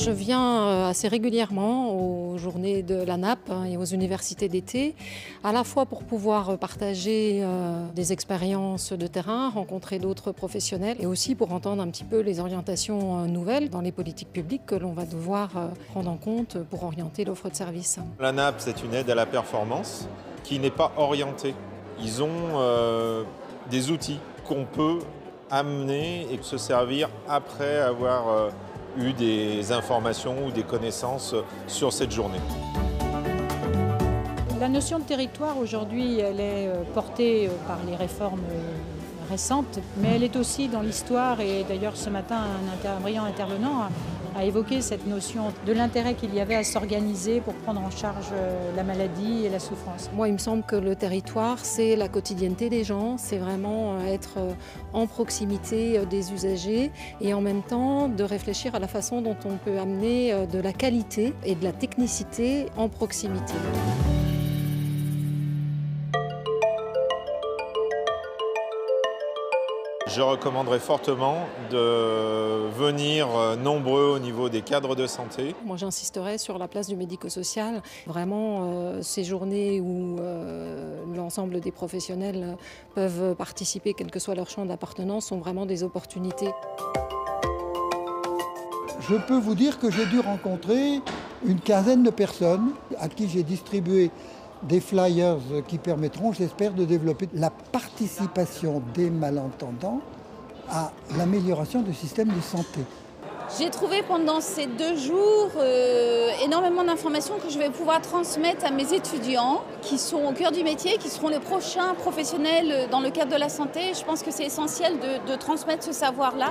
Je viens assez régulièrement aux journées de l'ANAP et aux universités d'été, à la fois pour pouvoir partager des expériences de terrain, rencontrer d'autres professionnels et aussi pour entendre un petit peu les orientations nouvelles dans les politiques publiques que l'on va devoir prendre en compte pour orienter l'offre de services. L'ANAP, c'est une aide à la performance qui n'est pas orientée. Ils ont des outils qu'on peut amener et se servir après avoir eu des informations ou des connaissances sur cette journée. La notion de territoire aujourd'hui, elle est portée par les réformes récentes, mais elle est aussi dans l'histoire, et d'ailleurs ce matin un brillant intervenant a évoqué cette notion de l'intérêt qu'il y avait à s'organiser pour prendre en charge la maladie et la souffrance. Moi, il me semble que le territoire, c'est la quotidienneté des gens, c'est vraiment être en proximité des usagers et en même temps de réfléchir à la façon dont on peut amener de la qualité et de la technicité en proximité. Je recommanderais fortement de venir nombreux au niveau des cadres de santé. Moi, j'insisterai sur la place du médico-social. Vraiment, ces journées où l'ensemble des professionnels peuvent participer, quel que soit leur champ d'appartenance, sont vraiment des opportunités. Je peux vous dire que j'ai dû rencontrer une quinzaine de personnes à qui j'ai distribué des flyers qui permettront, j'espère, de développer la participation des malentendants à l'amélioration du système de santé. J'ai trouvé pendant ces 2 jours énormément d'informations que je vais pouvoir transmettre à mes étudiants qui sont au cœur du métier, qui seront les prochains professionnels dans le cadre de la santé. Je pense que c'est essentiel de transmettre ce savoir-là.